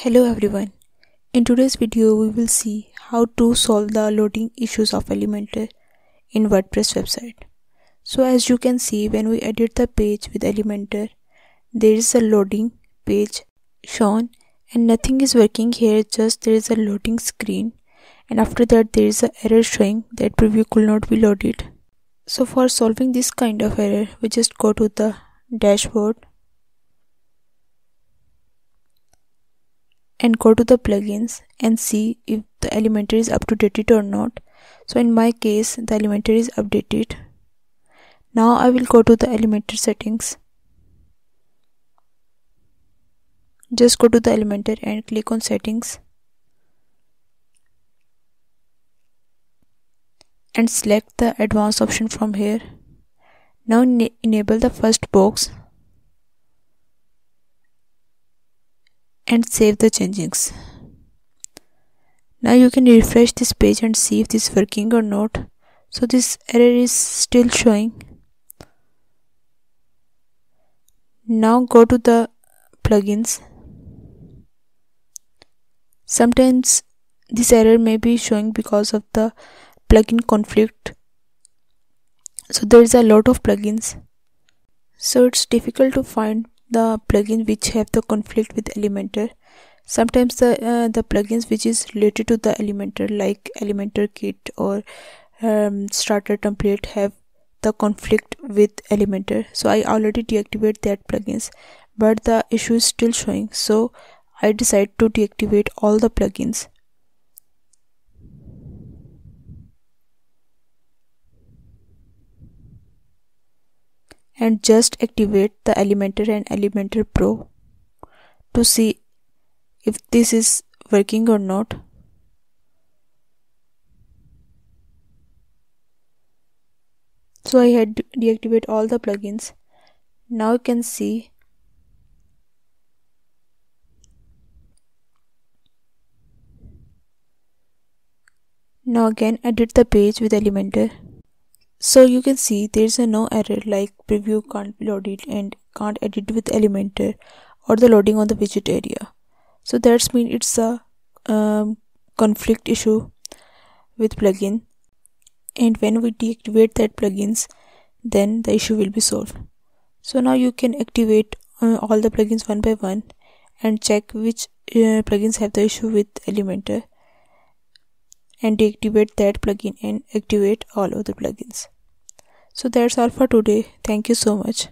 Hello everyone, in today's video we will see how to solve the loading issues of Elementor in WordPress website. So as you can see, when we edit the page with Elementor, there is a loading page shown and nothing is working here, just there is a loading screen and after that there is an error showing that preview could not be loaded. So for solving this kind of error, we just go to the dashboard and go to the plugins and see if the Elementor is up to date or not. So in my case the Elementor is updated. Now I will go to the Elementor settings. Just go to the Elementor and click on settings and select the advanced option from here. Now enable the first box and save the changes. Now you can refresh this page and see if this is working or not. So this error is still showing. Now go to the plugins. Sometimes this error may be showing because of the plugin conflict. So there is a lot of plugins, so it's difficult to find the plugin which have the conflict with Elementor. Sometimes the plugins which is related to the Elementor, like Elementor Kit or starter template, have the conflict with Elementor. So I already deactivate that plugins, but the issue is still showing, so I decide to deactivate all the plugins. And just activate the Elementor and Elementor Pro to see if this is working or not. So I had to deactivate all the plugins. Now you can see now again edit the page with Elementor. So you can see there is no error like preview can't be loaded and can't edit with Elementor or the loading on the widget area. So that means it's a conflict issue with plugin, and when we deactivate that plugins, then the issue will be solved. So now you can activate all the plugins one by one and check which plugins have the issue with Elementor, and deactivate that plugin and activate all other plugins. So that's all for today. Thank you so much.